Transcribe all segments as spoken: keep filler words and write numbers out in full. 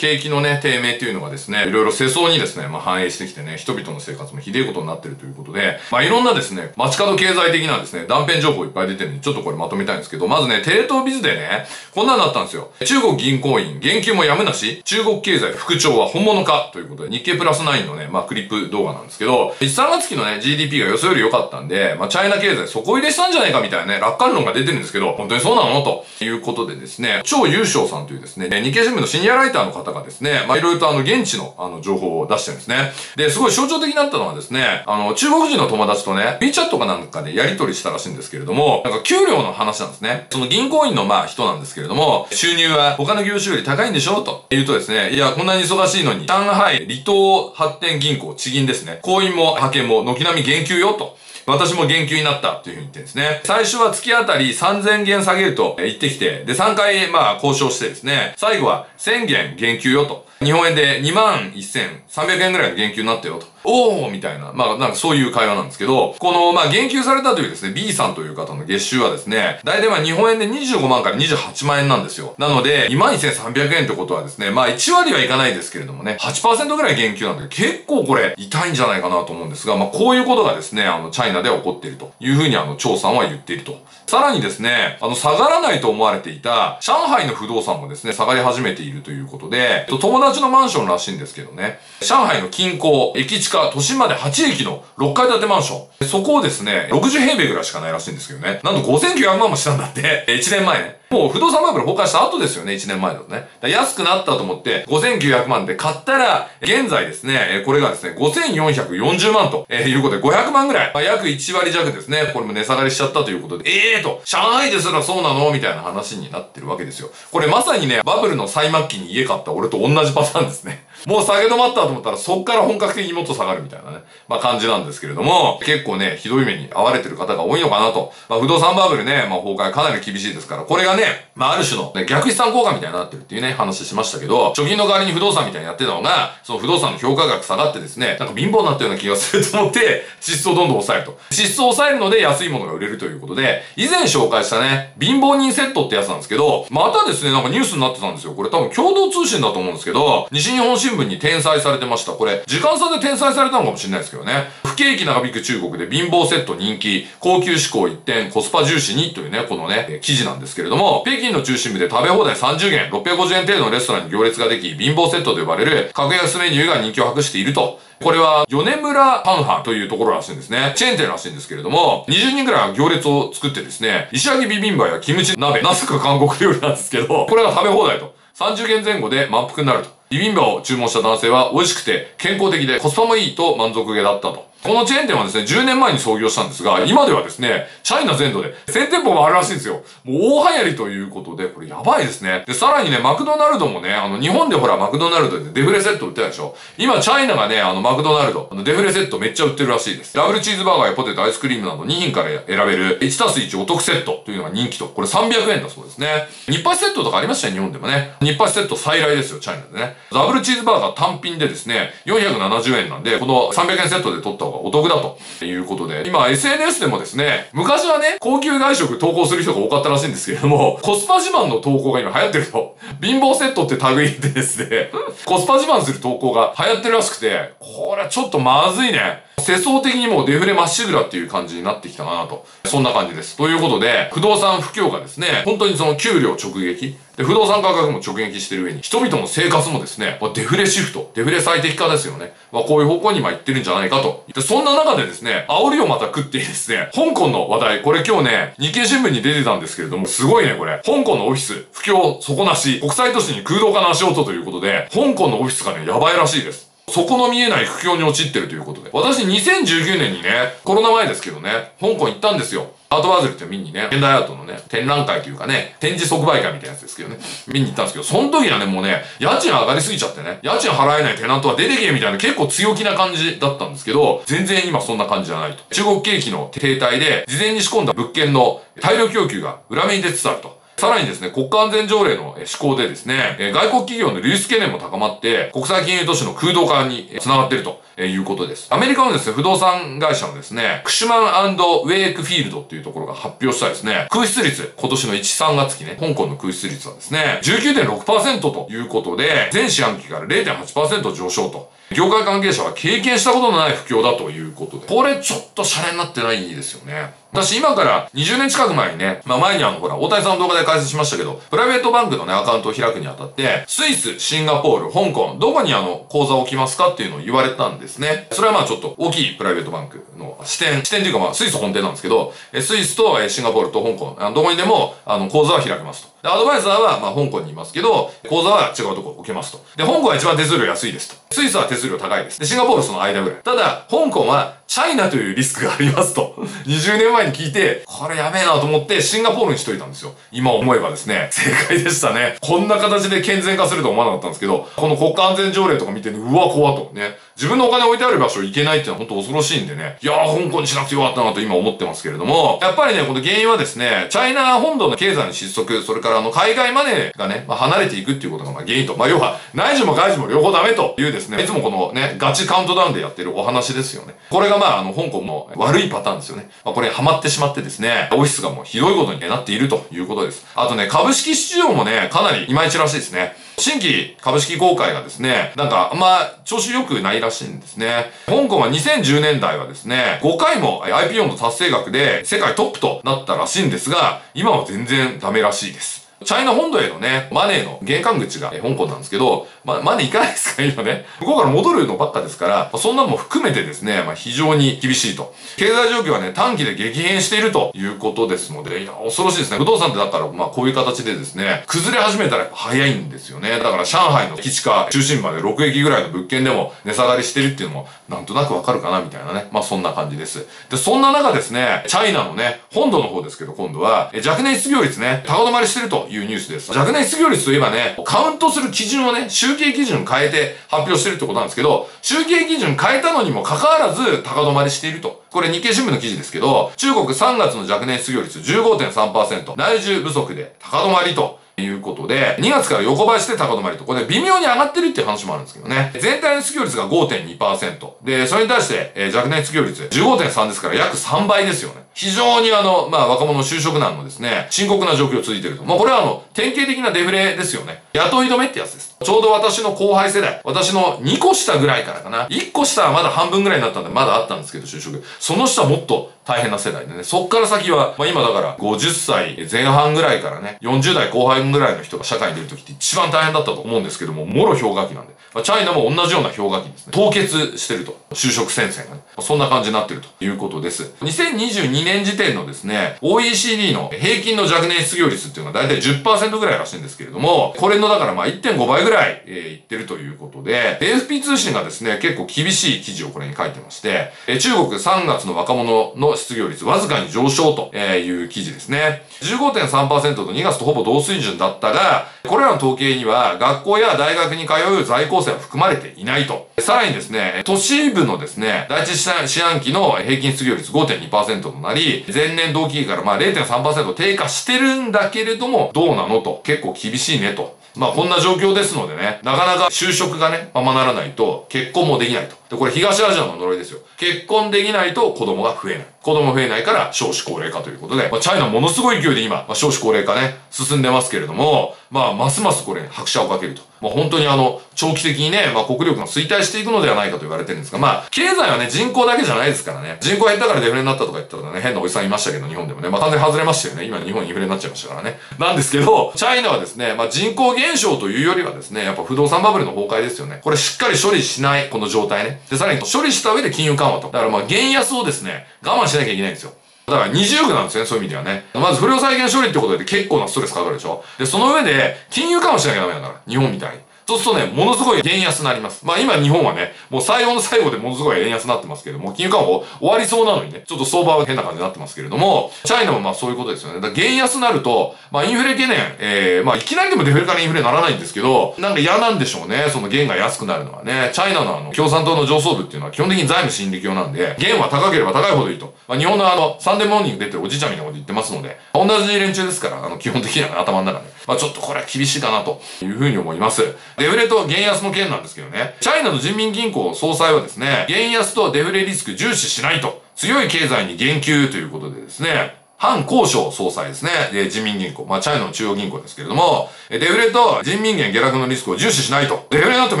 景気のね、低迷というのがですね、いろいろ世相にですね、まあ反映してきてね、人々の生活もひでえことになってるということで、まあいろんなですね、街角経済的なですね、断片情報いっぱい出てるんで、ちょっとこれまとめたいんですけど、まずね、テレ東ビズでね、こんなのあったんですよ。中国銀行員、言及もやむなし、中国経済復調は本物かということで、日経プラスナインのね、まあクリップ動画なんですけど、さんがつ期のね、ジーディーピー が予想より良かったんで、まあチャイナ経済底入れしたんじゃないかみたいなね、楽観論が出てるんですけど、本当にそうなのということでですね、超優勝さんというですね、日経新聞のシニアライターの方がですね、まあいろいろとあの現地のあの情報を出してるんですね。で、すごい象徴的になったのはですね、あの中国人の友達とね、WeChat かなんかでやり取りしたらしいんですけれども、なんか給料の話なんですね。その銀行員のまあ人なんですけれども、収入は他の業種より高いんでしょうと言うとですね、いや、こんなに忙しいのに、上海離島発展銀行、地銀ですね、行員も派遣も軒並み減給よと。私も減給になったというふうに言ってるんですね。最初は月あたりさんぜんげん下げると言ってきて、で、さんかいまあ交渉してですね、最後はせんげん減給よと。日本円でにまんせんさんびゃくえんぐらいの減給になったよと。おーみたいな。まあ、なんかそういう会話なんですけど、この、まあ、言及されたというですね、B さんという方の月収はですね、大体まあ、日本円でにじゅうごまんからにじゅうはちまんえんなんですよ。なので、にまんせんさんびゃくえんってことはですね、まあ、いちわりはいかないですけれどもね、はちパーセント ぐらい減給なんで、結構これ、痛いんじゃないかなと思うんですが、まあ、こういうことがですね、あの、チャイナで起こっているというふうに、あの、張さんは言っていると。さらにですね、あの、下がらないと思われていた、上海の不動産もですね、下がり始めているということで、友達のマンションらしいんですけどね、上海の近郊、駅近都心まではちえきのろっかいだてマンション。そこをですね、ろくじゅうへいべいぐらいしかないらしいんですけどね。なんとごせんきゅうひゃくまんもしたんだって。いちねんまえね。もう不動産バブル崩壊した後ですよね、いちねんまえだとね。安くなったと思ってごせんきゅうひゃくまんで買ったら、現在ですね、これがですね、ごせんよんひゃくよんじゅうまんということでごひゃくまんぐらい。約いちわり弱ですね。これも値下がりしちゃったということで、ええーと、上海ですらそうなのみたいな話になってるわけですよ。これまさにね、バブルの最末期に家買った俺と同じパターンですね。もう下げ止まったと思ったら、そっから本格的にもっと下がるみたいなね、まあ感じなんですけれども、結構ね、ひどい目に遭われてる方が多いのかなと。まあ不動産バブルね、まあ崩壊かなり厳しいですから、これがね、ね、まあ、ある種の、ね、逆資産効果みたいになってるっていうね、話しましたけど、貯金の代わりに不動産みたいにやってたのが、その不動産の評価額下がってですね、なんか貧乏になったような気がすると思って、支出をどんどん抑えると。支出を抑えるので安いものが売れるということで、以前紹介したね、貧乏人セットってやつなんですけど、またですね、なんかニュースになってたんですよ。これ多分共同通信だと思うんですけど、西日本新聞に転載されてました。これ、時間差で転載されたのかもしれないですけどね。不景気長引く中国で貧乏セット人気、高級志向一点、コスパ重視にというね、このね、記事なんですけれども、北京の中心部で食べ放題さんじゅうげん、ろっぴゃくごじゅうえん程度のレストランに行列ができ、貧乏セットと呼ばれる格安メニューが人気を博していると。これは、米村ハンハンというところらしいんですね。チェーン店らしいんですけれども、にじゅうにんくらいが行列を作ってですね、石焼きビビンバやキムチ鍋、なぜか韓国料理なんですけど、これが食べ放題と。さんじゅうげんぜん後で満腹になると。ビビンバを注文した男性は、美味しくて健康的でコスパもいいと満足げだったと。このチェーン店はですね、じゅうねんまえに創業したんですが、今ではですね、チャイナ全土でせんてんぽもあるらしいんですよ。もう大流行りということで、これやばいですね。で、さらにね、マクドナルドもね、あの、日本でほら、マクドナルドでデフレセット売ってたでしょ。今、チャイナがね、あの、マクドナルド、あのデフレセットめっちゃ売ってるらしいです。ダブルチーズバーガーやポテト、アイスクリームなどにひんから選べるいちたすいちお得セットというのが人気と。これさんびゃくえんだそうですね。日発セットとかありましたね、日本でもね。日発セット再来ですよ、チャイナでね。ダブルチーズバーガー単品でですね、よんひゃくななじゅうえんなんで、このさんびゃくえんセットで取ったお得だということで、今 エスエヌエス でもですね、昔はね、高級外食投稿する人が多かったらしいんですけれども、コスパ自慢の投稿が今流行ってると。貧乏セットってタグ入れてですね、コスパ自慢する投稿が流行ってるらしくて、これはちょっとまずいね。世相的にもうデフレまっしぐらっていう感じになってきたかなと。そんな感じです。ということで、不動産不況がですね、本当にその給料直撃。で、不動産価格も直撃してる上に、人々の生活もですね、まあ、デフレシフト、デフレ最適化ですよね。まあ、こういう方向に今行ってるんじゃないかと。で、そんな中でですね、煽りをまた食ってですね、香港の話題、これ今日ね、日経新聞に出てたんですけれども、すごいね、これ。香港のオフィス、不況底なし、国際都市に空洞化の足音ということで、香港のオフィスがね、やばいらしいです。底の見えない苦境に陥ってるということで。私にせんじゅうきゅうねんにね、コロナ前ですけどね、香港行ったんですよ。アートバズルって見にね、現代アートのね、展覧会というかね、展示即売会みたいなやつですけどね、見に行ったんですけど、その時はね、もうね、家賃上がりすぎちゃってね、家賃払えないテナントは出てけみたいな結構強気な感じだったんですけど、全然今そんな感じじゃないと。中国景気の停滞で、事前に仕込んだ物件の大量供給が裏目に出つつあると。さらにですね、国家安全条例の施行でですね、外国企業の流出懸念も高まって、国際金融都市の空洞化に繋がっているということです。アメリカのですね、不動産会社のですね、クシュマン&ウェイクフィールドっていうところが発表したですね、空室率、今年のいち、さんがつ期ね、香港の空室率はですね、じゅうきゅうてんろくパーセント ということで、前四半期から れいてんはちパーセント 上昇と。業界関係者は経験したことのない不況だということで。これちょっとシャレになってないですよね。私今からにじゅうねん近く前にね、まあ前にあのほら、大谷さんの動画で解説しましたけど、プライベートバンクのね、アカウントを開くにあたって、スイス、シンガポール、香港、どこにあの、口座を置きますかっていうのを言われたんですね。それはまあちょっと大きいプライベートバンクの支店、支店というかまあスイス本店なんですけど、スイスとシンガポールと香港、どこにでもあの、口座は開けますと。で、アドバイザーはまあ香港にいますけど、口座は違うとこ置けますと。で、香港は一番手数料安いですと。スイスは手数料高いです。で、シンガポールその間ぐらい。ただ、香港はチャイナというリスクがありますと。にじゅうねんまえに聞いて、これやべえなと思ってシンガポールにしといたんですよ。今思えばですね、正解でしたね。こんな形で健全化するとは思わなかったんですけど、この国家安全条例とか見て、ね、うわ、怖と。ね。自分のお金置いてある場所行けないっていうのは本当恐ろしいんでね。いやー、香港にしなくてよかったなと今思ってますけれども、やっぱりね、この原因はですね、チャイナ本土の経済の失速、それからあの、海外マネーがね、まあ、離れていくっていうことがまあ原因と。まあ、要は、内需も外需も両方ダメというですね、いつもこのね、ガチカウントダウンでやってるお話ですよね。これがまあ、あの、香港の悪いパターンですよね。まあ、これハマってしまってですね、オフィスがもうひどいことになっているということです。あとね、株式市場もね、かなりいまいちらしいですね。新規株式公開がですね、なんかあんま調子良くないらしいんですね。香港はにせんじゅうねんだいはですね、ごかいも アイピーオー の達成額で世界トップとなったらしいんですが、今は全然ダメらしいです。チャイナ本土へのね、マネーの玄関口が、え、香港なんですけど、ま、マネーいかないですから、今ね。向こうから戻るのばっかですから、まあ、そんなのも含めてですね、まあ、非常に厳しいと。経済状況はね、短期で激変しているということですので、いや、恐ろしいですね。不動産ってだったら、まあ、こういう形でですね、崩れ始めたら早いんですよね。だから、上海の駅地下中心までろくえきぐらいの物件でも値下がりしてるっていうのも、なんとなくわかるかな、みたいなね。まあ、そんな感じです。で、そんな中ですね、チャイナのね、本土の方ですけど、今度は、え、若年失業率ね、高止まりしてると。いうニュースです。若年失業率といえばね、カウントする基準をね、集計基準を変えて発表してるってことなんですけど、集計基準変えたのにもかかわらず高止まりしていると。これ日経新聞の記事ですけど、中国さんがつの若年失業率 じゅうごてんさんパーセント、内需不足で高止まりと。いうことで、にがつから横ばいして高止まりと、これ微妙に上がってるっていう話もあるんですけどね。全体の失業率が ごてんにパーセント。で、それに対して、えー、若年失業率 じゅうごてんさん ですから約さんばいですよね。非常にあの、まあ、若者の就職難のですね、深刻な状況続いてると。まあ、これはあの、典型的なデフレですよね。雇い止めってやつです。ちょうど私の後輩世代、私のにこしたぐらいからかな。いっこしたはまだ半分ぐらいになったんで、まだあったんですけど、就職。その下もっと大変な世代でね。そっから先は、まあ、今だからごじゅっさいぜん半ぐらいからね、よんじゅうだいこうはんぐらいの人が社会に出るときって一番大変だったと思うんですけども、もろ氷河期なんで。まあ、チャイナも同じような氷河期ですね。凍結してると。就職戦線がね。まあ、そんな感じになってるということです。にせんにじゅうにねん時点のですね、オーイーシーディー の平均の若年失業率っていうのが大体 じゅっパーセント ぐらいらしいんですけれども、これのだからまあ いってんごばいぐらい、えー、いってるということで、エーエフピー 通信がですね、結構厳しい記事をこれに書いてまして、えー、中国さんがつの若者の失業率わずかに上昇という記事ですね。じゅうごてんさんパーセント とにがつとほぼ同水準だったが、これらの統計には学校や大学に通う在校生は含まれていないと。さらにですね、都市部のですね、第一四半期の平均失業率 ごてんにパーセント となり、前年同期比からまあ れいてんさんパーセント 低下してるんだけれども、どうなのと。結構厳しいねと。まあこんな状況ですのでね、なかなか就職がね、ままならないと結婚もできないと。で、これ東アジアの呪いですよ。結婚できないと子供が増えない。子供増えないから少子高齢化ということで、まあ、チャイナものすごい勢いで今、まあ、少子高齢化ね、進んでますけれども、まあ、ますますこれに拍車をかけると。まあ、本当にあの、長期的にね、まあ、国力が衰退していくのではないかと言われてるんですが、まあ、経済はね、人口だけじゃないですからね。人口減ったからデフレになったとか言ったらね、変なおじさんいましたけど、日本でもね。まあ、完全に外れましたよね。今日本インフレになっちゃいましたからね。なんですけど、チャイナはですね、まあ、人口減少というよりはですね、やっぱ不動産バブルの崩壊ですよね。これしっかり処理しない、この状態ね。で、さらに処理した上で金融緩和と。だからまあ、原安をですね、我慢しなきゃいけないんですよ。だから二重苦なんですよね、そういう意味ではね。まず不良債権処理ってことで結構なストレスかかるでしょ。で、その上で金融緩和しなきゃダメだから、日本みたいに。そうするとね、ものすごい円安になります。まあ今日本はね、もう最後の最後でものすごい円安になってますけれども、金融緩和終わりそうなのにね、ちょっと相場は変な感じになってますけれども、チャイナもまあそういうことですよね。だから円安になると、まあインフレ懸念、えー、まあいきなりでもデフレからインフレにならないんですけど、なんか嫌なんでしょうね、その元が安くなるのはね。チャイナのあの、共産党の上層部っていうのは基本的に財務審理教なんで、元は高ければ高いほどいいと。まあ日本のあの、サンデーモーニング出てるおじいちゃんみたいなこと言ってますので、同じ連中ですから、あの、基本的には、ね、頭の中で。まあちょっとこれは厳しいかなというふうに思います。デフレと原安の件なんですけどね。チャイナの人民銀行総裁はですね、原安とデフレリスク重視しないと、強い経済に言及ということでですね、反交渉総裁ですね。で、人民銀行。まあ、チャイナの中央銀行ですけれども、デフレと人民元下落のリスクを重視しないと。デフレになっても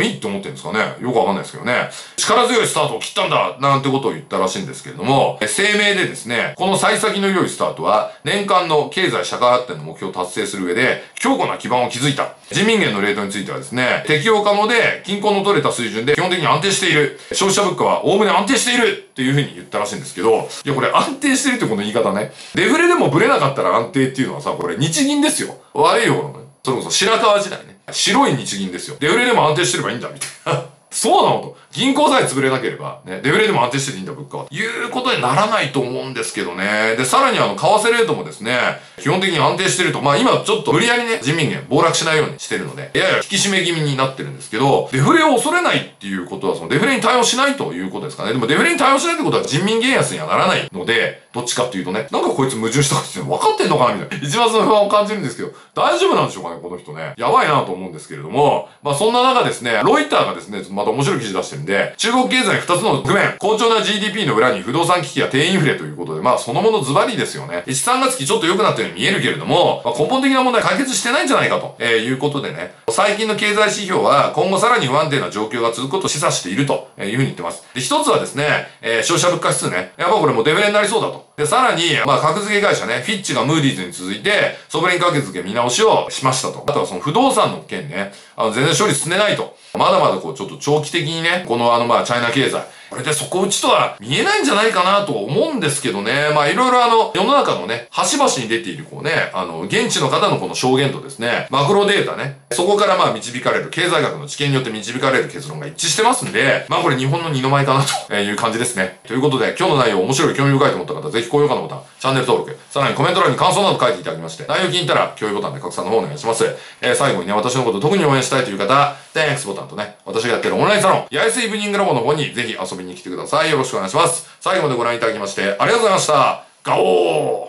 いいって思ってるんですかね。よくわかんないですけどね。力強いスタートを切ったんだなんてことを言ったらしいんですけれども、声明でですね、この幸先の良いスタートは、年間の経済社会発展の目標を達成する上で、強固な基盤を築いた。人民元のレートについてはですね、適用可能で、均衡の取れた水準で基本的に安定している。消費者物価はおおむね安定しているっていうふうに言ったらしいんですけど、いや、これ安定してるってこの言い方ね。デフレでもブレなかったら安定っていうのはさ、これ日銀ですよ。悪い方のね。それこそ白川時代ね。白い日銀ですよ。デフレでも安定してればいいんだ、みたいな。そうなのと。銀行さえ潰れなければ、ね、デフレでも安定してていいんだ、物価は。いうことにならないと思うんですけどね。で、さらにあの、為替レートもですね、基本的に安定してると。まあ今ちょっと無理やりね、人民元暴落しないようにしてるので、やや引き締め気味になってるんですけど、デフレを恐れないっていうことは、そのデフレに対応しないということですかね。でもデフレに対応しないってことは人民元安にはならないので、どっちかっていうとね、なんかこいつ矛盾したことって分かってんのかなみたいな。一番その不安を感じるんですけど、大丈夫なんでしょうかね、この人ね。やばいなと思うんですけれども、まあそんな中ですね、ロイターがですね、また面白い記事出してるんで、中国経済ふたつの局面、好調な ジーディーピー の裏に不動産危機や低インフレということで、まあそのものズバリですよね。いち、さんがつ期ちょっと良くなったように見えるけれども、まあ、根本的な問題解決してないんじゃないかと、えー、いうことでね、最近の経済指標は今後さらに不安定な状況が続くことを示唆しているというふうに言ってます。で、一つはですね、えー、消費者物価指数ね、やっぱこれもうデフレになりそうだと。で、さらに、まあ、格付け会社ね、フィッチがムーディーズに続いて、ソブレン格付け見直しをしましたと。あとはその不動産の件ね、あの、全然処理進めないと。まだまだこう、ちょっと長期的にね、このあの、まあ、チャイナ経済、これで底打ちとは見えないんじゃないかなと思うんですけどね。まあいろいろあの、世の中のね、端々に出ているこうね、あの、現地の方のこの証言とですね、マクロデータね、そこからまあ導かれる、経済学の知見によって導かれる結論が一致してますんで、まあこれ日本の二の舞かなという感じですね。ということで、今日の内容面白い、興味深いと思った方、ぜひ高評価のボタン、チャンネル登録、さらにコメント欄に感想など書いていただきまして、内容気に入ったら、共有ボタンで拡散の方お願いします。えー、最後にね、私のこと特に応援したいという方、Thanks ボタンとね、私がやってるオンラインサロン、八重洲イブニングラボの方にぜひ遊びに来てください。よろしくお願いします。最後までご覧いただきましてありがとうございました。ガオー！